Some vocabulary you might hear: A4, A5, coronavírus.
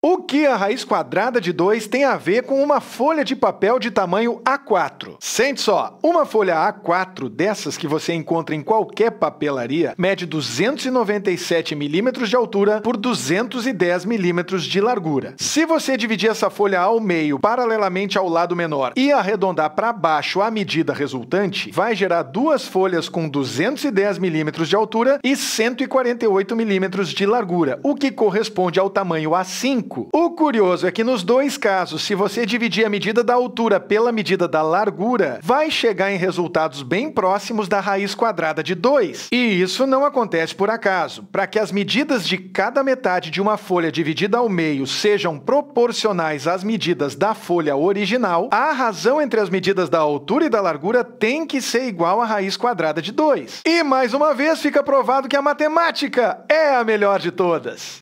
O que a raiz quadrada de 2 tem a ver com uma folha de papel de tamanho A4? Sente só, uma folha A4 dessas que você encontra em qualquer papelaria mede 297 milímetros de altura por 210 milímetros de largura. Se você dividir essa folha ao meio paralelamente ao lado menor e arredondar para baixo a medida resultante, vai gerar duas folhas com 210 milímetros de altura e 148 milímetros de largura, o que corresponde ao tamanho A5. O curioso é que nos dois casos, se você dividir a medida da altura pela medida da largura, vai chegar em resultados bem próximos da raiz quadrada de 2. E isso não acontece por acaso. Para que as medidas de cada metade de uma folha dividida ao meio sejam proporcionais às medidas da folha original, a razão entre as medidas da altura e da largura tem que ser igual à raiz quadrada de 2. E mais uma vez fica provado que a matemática é a melhor de todas.